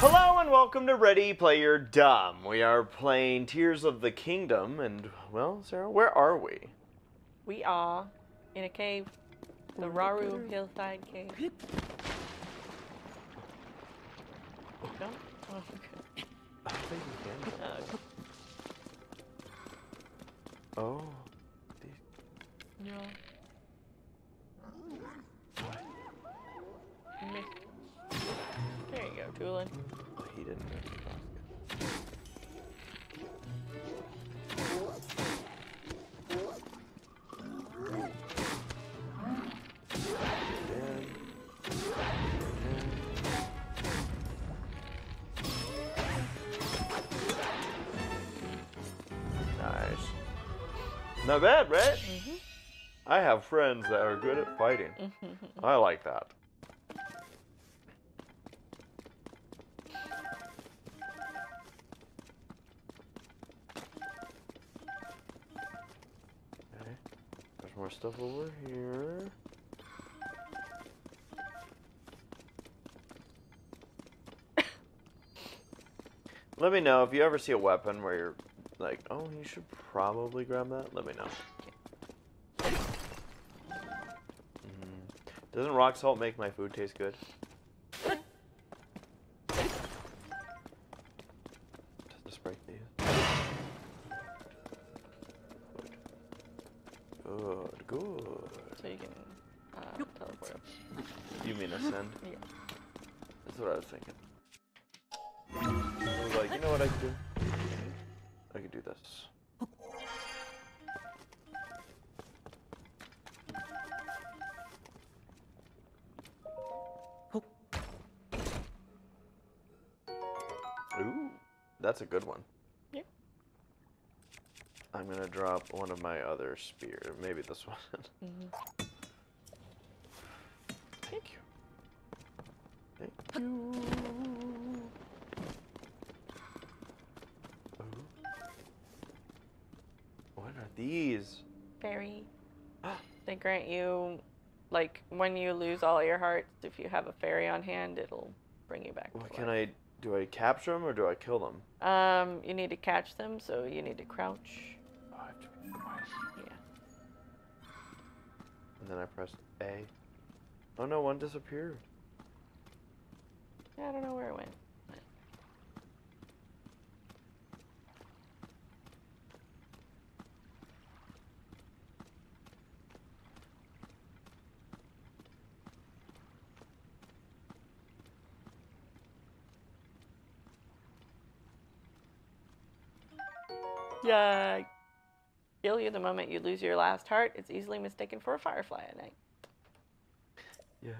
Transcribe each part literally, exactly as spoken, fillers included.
Hello and welcome to Ready Player Dumb. We are playing Tears of the Kingdom and, well, Sarah, where are we? We are in a cave, the Rauru Hillside Cave. No? Oh, okay. I think we can. Uh, oh. No. What? There you go, Tulin. Oh, he didn't move the basket. Nice. Not bad, right? Mm-hmm. I have friends that are good at fighting. I like that. More stuff over here. Let me know if you ever see a weapon where you're like, oh, you should probably grab that. Let me know. Mm. Doesn't rock salt make my food taste good? That's a good one. Yeah. I'm gonna drop one of my other spears. Maybe this one. Mm-hmm. Thank you. Thank you. Oh. What are these? Fairy. They grant you, like, when you lose all your hearts, if you have a fairy on hand, it'll bring you back. Well, to can life. I? Do I capture them or do I kill them? Um, you need to catch them, so you need to crouch. Oh, I have to be quiet. Yeah. And then I pressed A. Oh no, one disappeared. I don't know where it went. Uh, kill you the moment you lose your last heart. It's easily mistaken for a firefly at night. Yeah.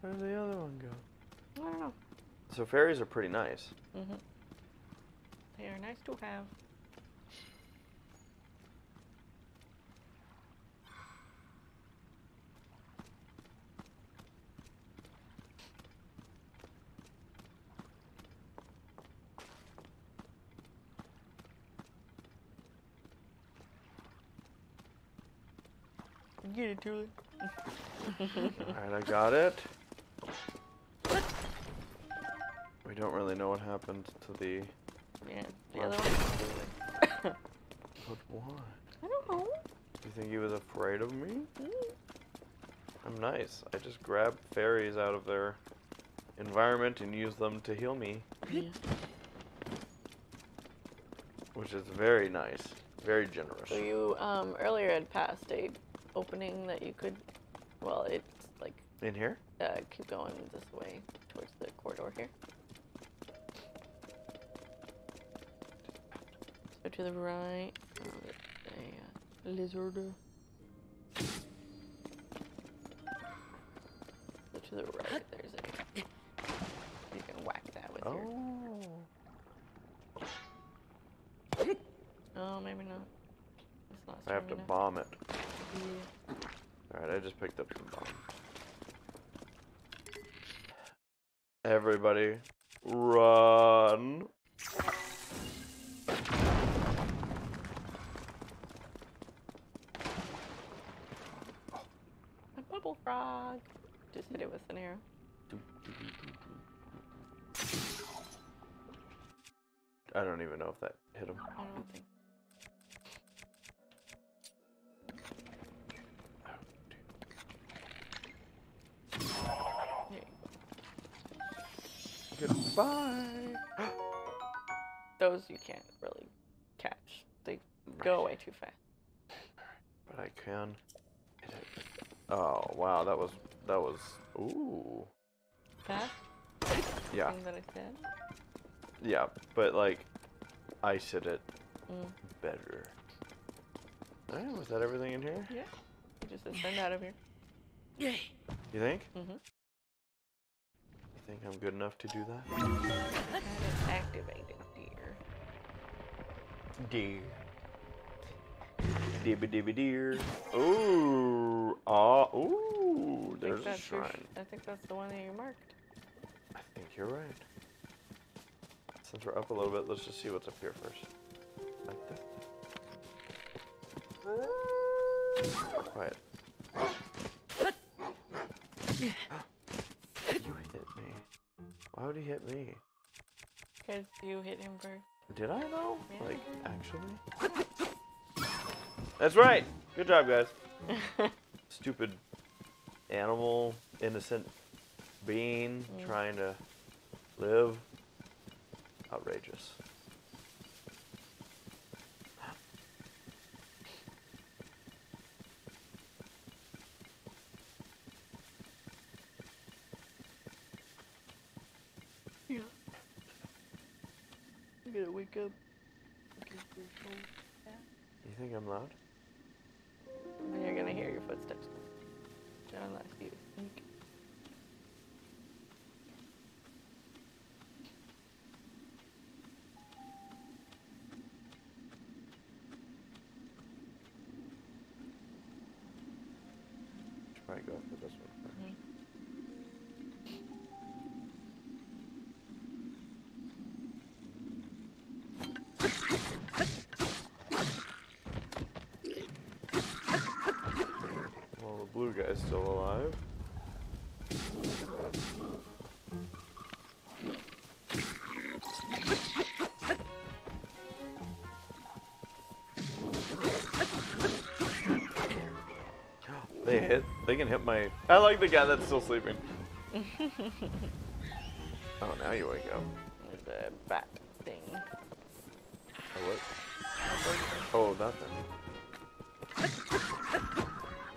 Where did the other one go? I don't know. So fairies are pretty nice. Mm-hmm. They are nice to have. Get it, Julie. Alright, I got it. We don't really know what happened to the... Yeah, the other one. But why? I don't know. You think he was afraid of me? Mm. I'm nice. I just grab fairies out of their environment and use them to heal me. Yeah. Which is very nice. Very generous. So you, um, earlier had passed a opening that you could, well, it's like in here. Uh, keep going this way towards the corridor here. So to the right, oh, a uh, lizard. So to the right, there's a. You can whack that with oh. your. Oh, maybe not. It's not. I have to enough. bomb it. Yeah. Alright, I just picked up some bombs. Everybody, run! A bubble frog! Just said it was an arrow. I don't even know if that hit him. I don't think. Goodbye. Those you can't really catch. They go away too fast. But I can. Oh wow, that was that was ooh. That? Yeah. That I said? Yeah, but like, I said it mm. better. All right, was that everything in here? Yeah. You just ascend out of here. Yay. You think? Mhm. I think I'm good enough to do that. That is activated, dear. Deer. Dibby dibby deer. Ooh. Ah. Uh, ooh. There's a shrine. Your, I think that's the one that you marked. I think you're right. Since we're up a little bit, let's just see what's up here first. Like that. Quiet. Why would he hit me? Because you hit him first. Did I though? Yeah. Like, actually? That's right! Good job, guys. Stupid animal, innocent being, mm. trying to live. Outrageous. You think I'm loud? And you're gonna hear your footsteps. John left you. Should probably go for this one first. Mm-hmm. Blue guy's still alive. They hit, they can hit my, I like the guy that's still sleeping. Oh, now you wake up. The bat thing. Oh, what? Oh, that thing.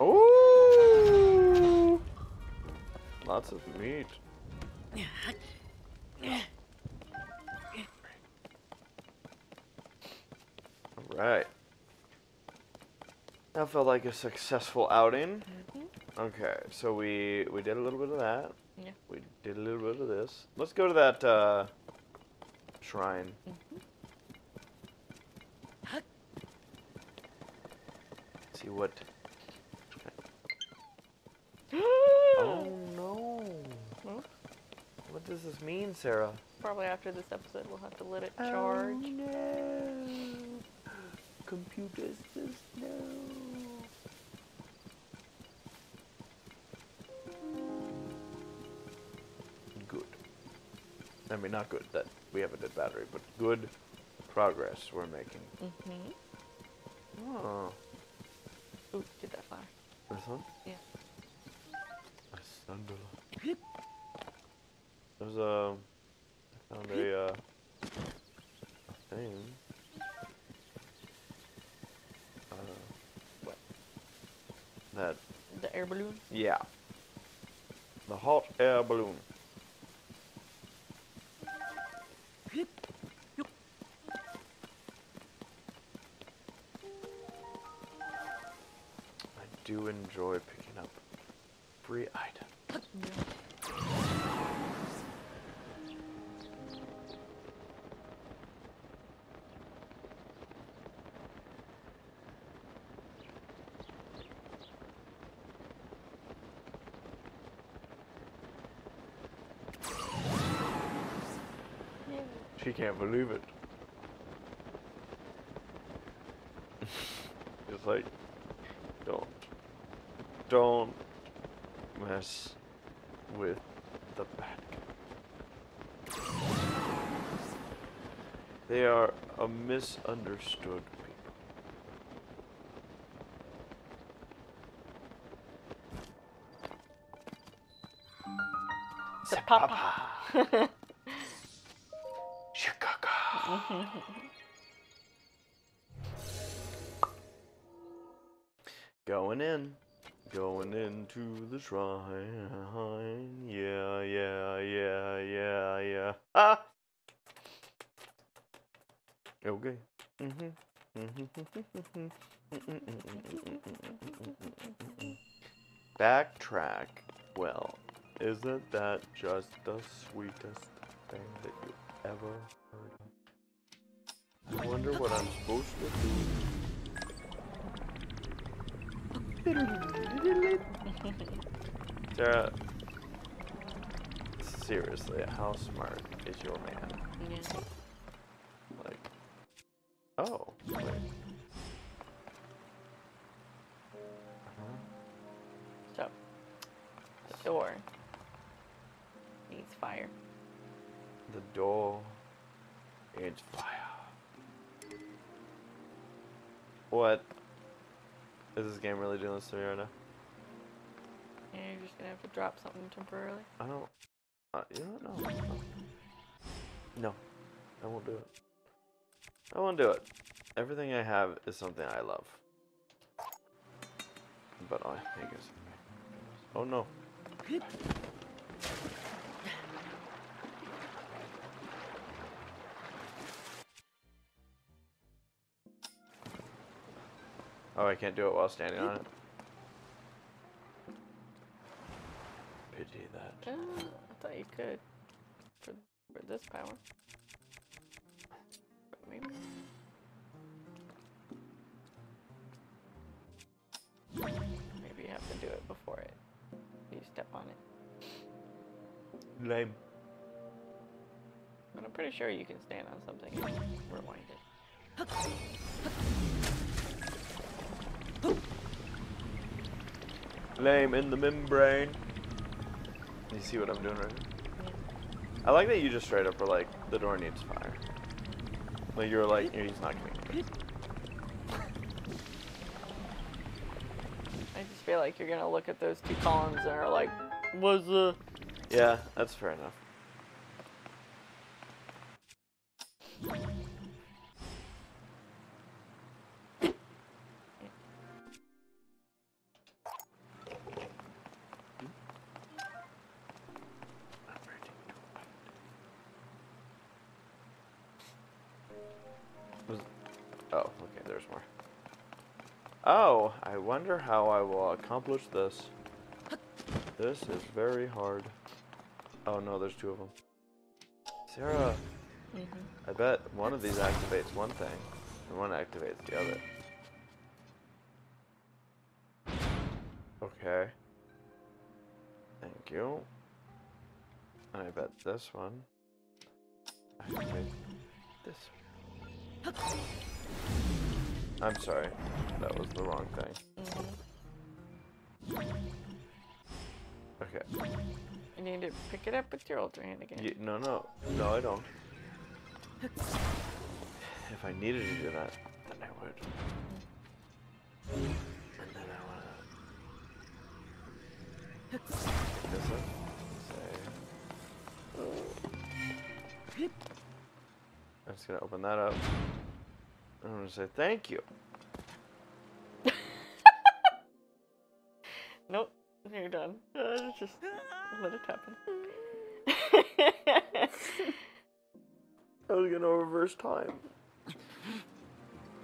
Oh! Lots of meat. Alright. That felt like a successful outing. Mm-hmm. Okay, so we we did a little bit of that. Yeah. We did a little bit of this. Let's go to that uh, shrine. Mm-hmm. Let's see what... What does this mean, Sarah? Probably after this episode, we'll have to let it charge. Oh, no. Computers, just no. Good. I mean, not good that we have a dead battery, but good progress we're making. Mm-hmm. Oh. Ooh, did that fire. This one? Yeah. A sandal. There's a, I found a, uh, thing. Uh, what? That. The air balloon? Yeah. The hot air balloon. I do enjoy picking up free items. Yeah. She can't believe it. It's like, don't, don't mess with the back. They are a misunderstood people. The papa. Shikaka. Going in. Going into the shrine. Yeah, yeah, yeah, yeah, yeah. Ah! Okay. Backtrack. Well, isn't that just the sweetest thing that you ever heard of? I wonder what I'm supposed to do. Sarah, seriously, how smart is your man? Yeah. Oh, wait. Uh-huh. So, the door needs fire. The door needs fire. What? Is this game really doing this to me right now? Yeah, you're just gonna have to drop something temporarily. I don't. Uh, you don't know. No, I won't do it. I won't do it. Everything I have is something I love. But I think it's... Oh no. Oh, I can't do it while standing on it. Pity that. Uh, I thought you could. For, for this power. Maybe. Maybe you have to do it before it. You step on it. Lame. But I'm pretty sure you can stand on something and rewind it. Lame in the membrane. You see what I'm doing right now? Yeah. I like that you just straight up were like, the door needs fire. Like, you're like, yeah, he's not gonna. I just feel like you're gonna look at those two columns and are like, what's the? Yeah, that's fair enough. Oh, I wonder how I will accomplish this. This is very hard. Oh no, there's two of them. Sarah, mm-hmm. I bet one of these activates one thing, and one activates the other. Okay. Thank you. And I bet this one activates this one. I'm sorry, that was the wrong thing. Okay. You need to pick it up with your older hand again. Yeah, no, no. No, I don't. If I needed to do that, then I would. And then I want to... Pick this up. Say... I'm just going to open that up. I'm gonna say thank you. Nope, you're done. Uh, just let it happen. I was gonna reverse time.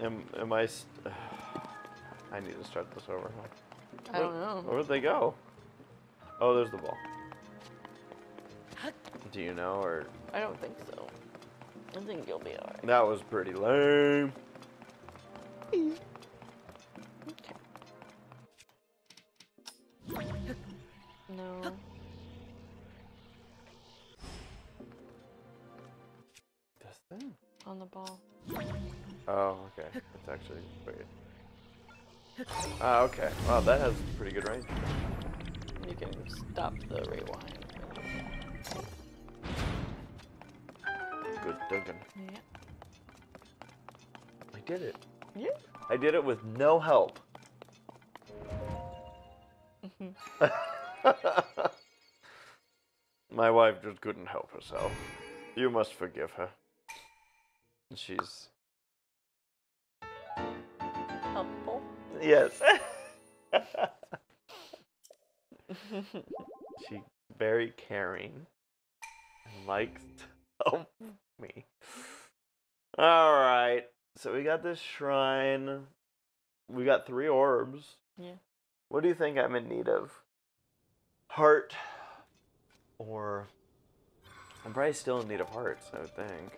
Am am I? St I need to start this over. Huh? I don't know. Where did they go? Oh, there's the ball. Do you know or? I don't think so. I think you'll be alright. That was pretty lame. Okay. No. This thing? On the ball. Oh, okay. It's actually weird. Ah, uh, okay. Wow, that has pretty good range. You can stop the rewind. Good digging. Yeah. I did it. Yeah. I did it with no help. Mm-hmm. My wife just couldn't help herself. You must forgive her. She's... helpful? Yes. She's very caring and likes to help me. Alright. So we got this shrine. We got three orbs. Yeah. What do you think I'm in need of? Heart. Or... I'm probably still in need of hearts, I would think.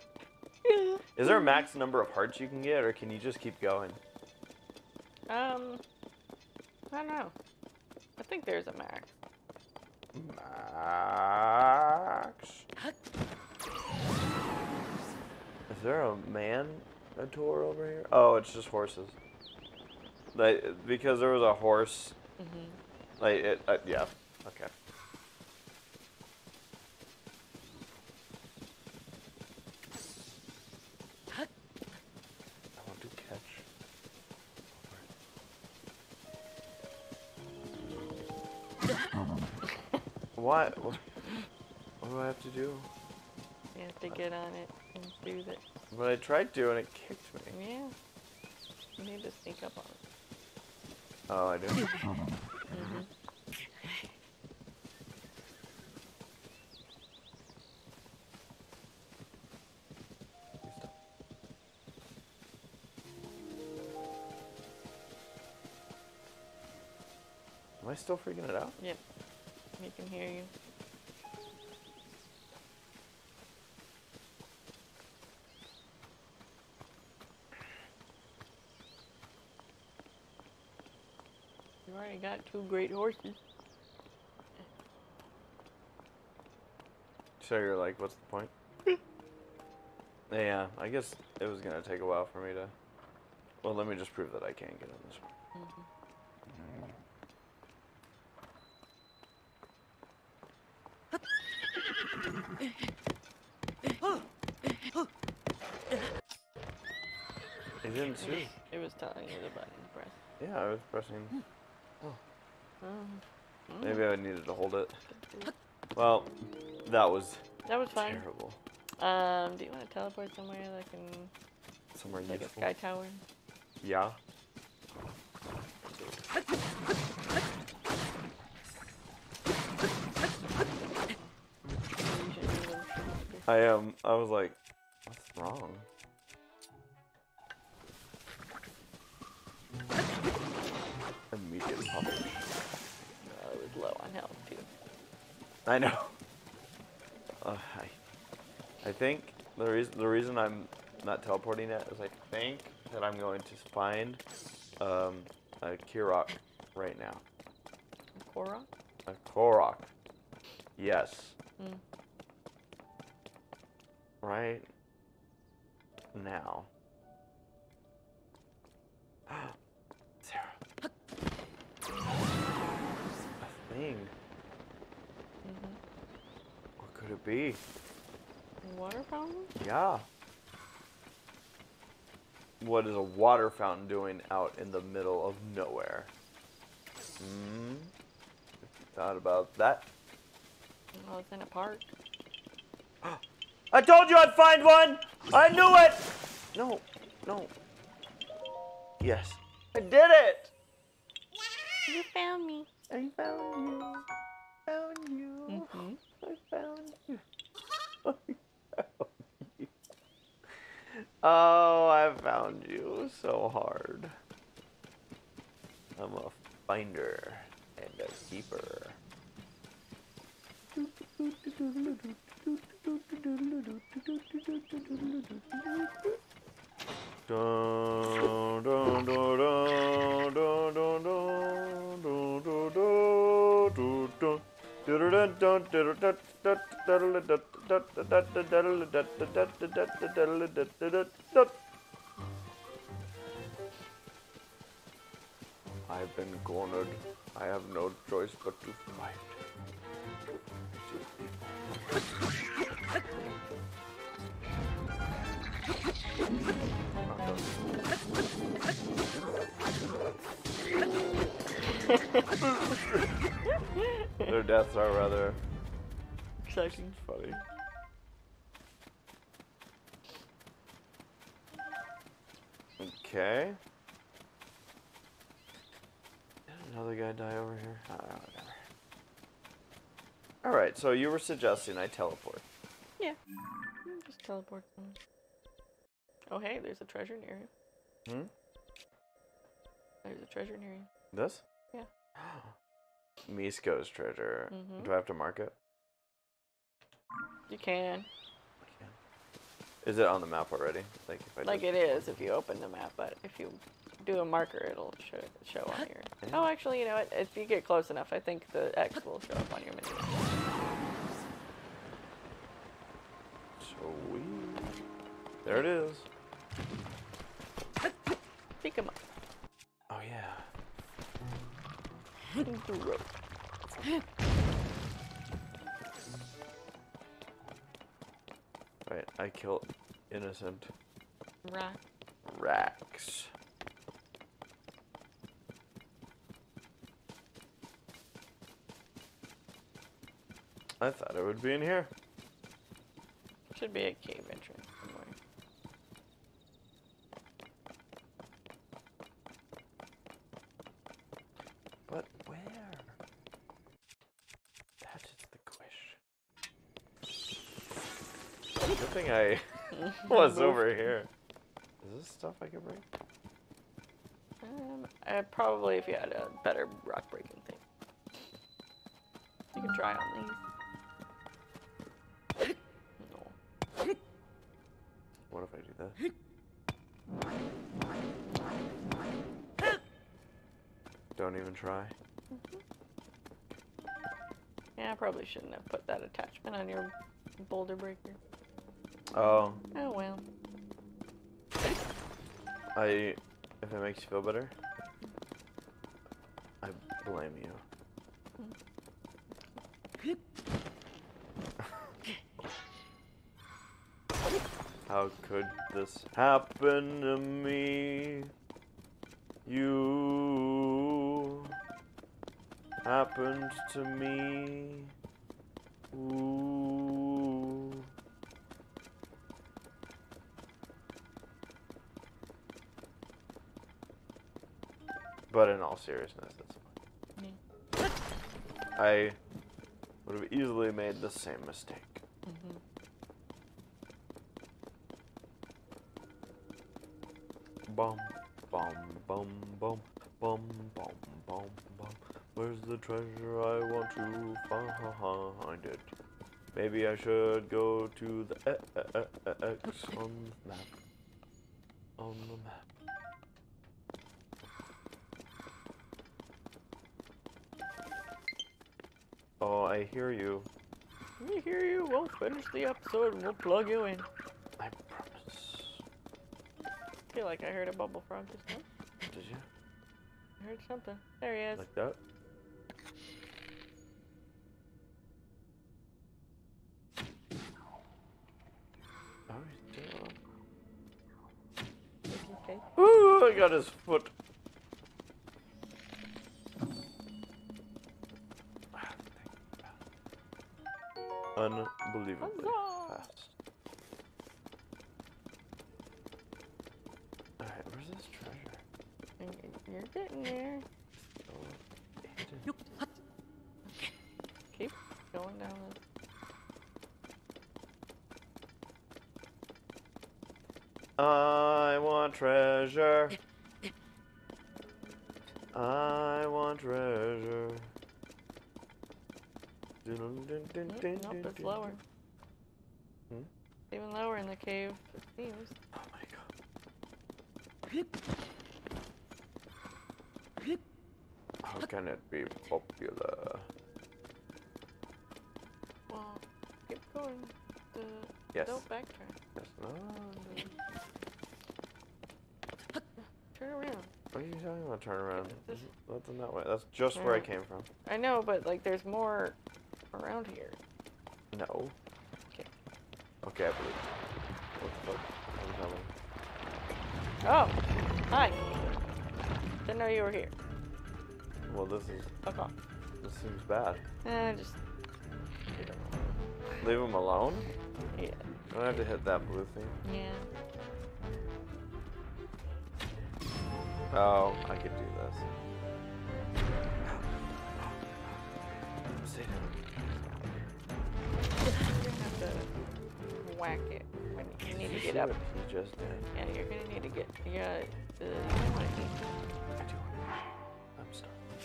Yeah. Is there a max number of hearts you can get, or can you just keep going? Um... I don't know. I think there's a max. Max? Is there a man a tour over here? Oh, it's just horses. Like, because there was a horse. Mm-hmm. Like, it, uh, yeah. Okay. What? What do I have to do? You have to get on it and do that. But I tried to and it kicked me. Yeah. You need to sneak up on it. Oh, I do? Mm-hmm. Am I still freaking it out? Yep. Yeah. We can hear you. You already got two great horses. So you're like, what's the point? Yeah, I guess it was gonna take a while for me to... Well, let me just prove that I can get on this one. Mm-hmm. It didn't see. It was telling you the button to press. Yeah, I was pressing. Oh. Um, Maybe I needed to hold it. Well, that was. That was fine. Terrible. Um, do you want to teleport somewhere like in? Somewhere like useful. A sky tower. Yeah. I um I was like, what's wrong? Immediate pop. I was low on health too. I know. Uh, I I think the reason the reason I'm not teleporting yet is I think that I'm going to find um a Korok right now. A Korok? A Korok. Yes. Mm. Right now. Sarah. A thing. Mm-hmm. What could it be? A water fountain? Yeah. What is a water fountain doing out in the middle of nowhere? Hmm. Thought about that. Well, it's in a park. I told you I'd find one! I knew it! No, no. Yes. I did it! You found me. I found you. I found you. Mm-hmm. I found you. I found you. Oh, I found you so hard. I'm a finder and a keeper. I've been been cornered. I have no choice but to fight. Their deaths are rather exciting. Funny. Okay. Another guy die over here. Oh, whatever. All right, so you were suggesting I teleport. Yeah, just teleport. Oh hey, there's a treasure near you. Hmm. There's a treasure near you. This? Yeah. Misko's treasure. Mm-hmm. Do I have to mark it? You can. I can. Is it on the map already? Like if I like it is if you open the map, but if you do a marker, it'll show, show on here. Oh, actually, you know what? If you get close enough, I think the X will show up on your menu. So we... There it is. Pick him up. Oh, yeah. The rope. Right, I kill innocent... Rack. Racks. I thought it would be in here. Should be a cave entrance somewhere. But where? That is the question. Good thing I was over here. Is this stuff I can break? Um, I probably if you had a better rock breaking thing. You can try on these. What if I do that? Don't even try. Mm-hmm. Yeah, I probably shouldn't have put that attachment on your boulder breaker. Oh. Oh well. I, if it makes you feel better, I blame you. How could this happen to me? You happened to me. Ooh. But in all seriousness, that's fine. Mm. I would have easily made the same mistake. Mm-hmm. Bum, bum, bum, bum, bum, bum, bum, bum. Where's the treasure? I want to find it. Maybe I should go to the e e e e X on the map. On the map. Oh, I hear you. We hear you. We'll finish the episode and we'll plug you in. I promise. I feel like I heard a bubble frog just now. Did you? I heard something. There he is. Like that? Oh, he's dead. Ooh, I got his foot. Unbelievably fast. Where's this treasure? You're getting there. Oh, keep going down this. I want treasure. I want treasure. Nope, nope, it's lower. Hmm? Even lower in the cave, it seems. Oh my god. How can it be popular? Well, keep going. The yes. Don't backtrack. Yes. No, no. Turn around. What are you talking about? Turn around. This, that's in that way. That's just yeah. where I came from. I know, but like, there's more around here. No. Okay. Okay, I believe. What the fuck? Oh, hi. Didn't know you were here. Well, this is. Okay. This seems bad. Eh, just. Leave him alone? Yeah. I don't have to hit that blue thing. Yeah. Oh, I could do this. Sit down. You're gonna have to whack it. You need to get up. You just did. Yeah, you're gonna need to get. Yeah, uh, you don't want to eat. I do want to eat. I'm starving.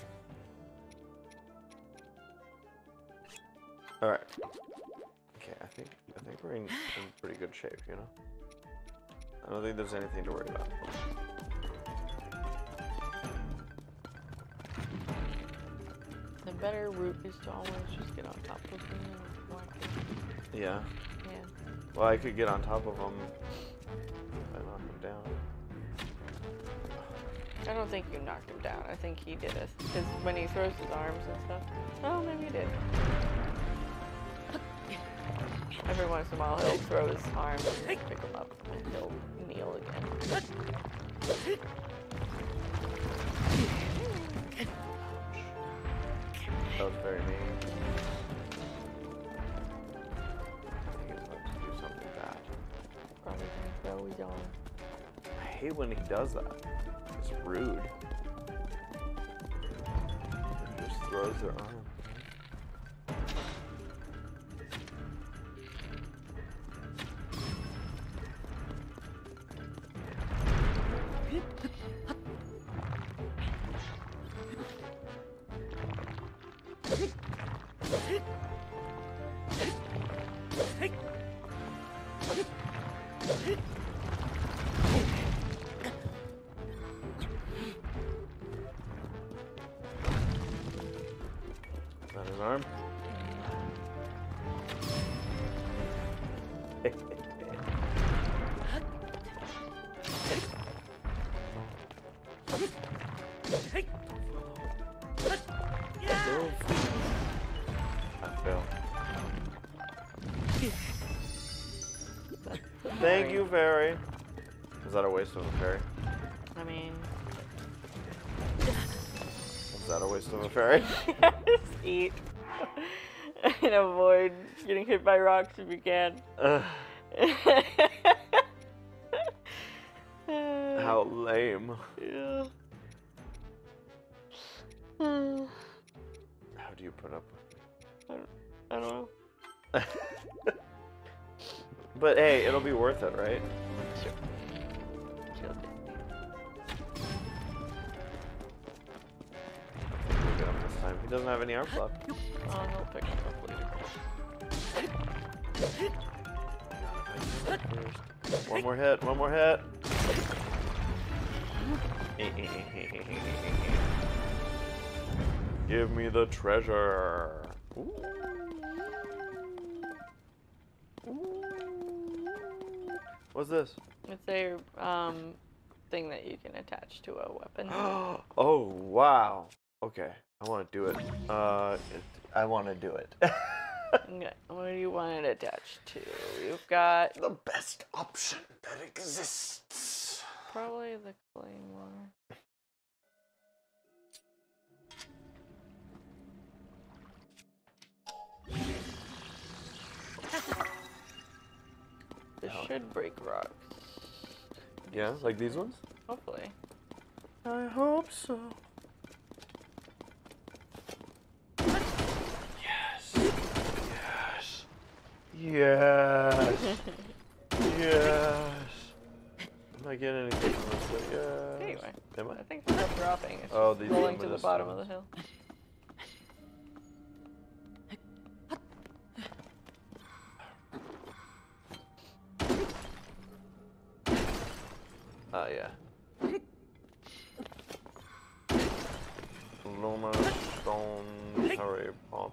All right. Okay, I think I think we're in, in pretty good shape, you know. I don't think there's anything to worry about. The better route is to always just get on top of them and walk it. Yeah. Yeah. Well, I could get on top of them if I knock him down. I don't think you knocked him down. I think he did it. Because when he throws his arms and stuff. Oh, maybe you did. Every once in a while, he'll throw his arms and pick him up. And he'll kneel again. That was very mean. I hate when he does that. It's rude. He just throws their arm. Thank you, fairy. Is that a waste of a fairy? I mean... Is that a waste of a fairy? Yes, eat. And avoid getting hit by rocks if you can. Uh, how lame. Yeah. How do you put up with it? I don't, I don't know. But hey, it'll be worth it, right? Sure. Killed it. We'll get him this time. He doesn't have any arms left. Oh, he'll pick him up later. One more hit, one more hit. Give me the treasure. Ooh. What's this? It's a um, thing that you can attach to a weapon. Oh, wow. Okay. I want to do it. Uh, it, I want to do it. Okay. What do you want it attached to? You've got... The best option that exists. Probably the claymore. This oh. should break rocks. Yeah, like these ones? Hopefully. I hope so. Yes. Yes. Yes. Yes. I'm not getting anything from this thing. Yes. Anyway. Am I? I think they're dropping. It's oh, these rolling to the bottom ones. Of the hill. Oh, yeah. Luma Stone Harry Potter.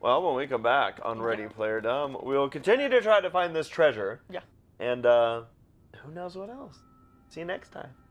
Well, when we come back on Ready Player Dumb, we'll continue to try to find this treasure. Yeah. And uh, who knows what else. See you next time.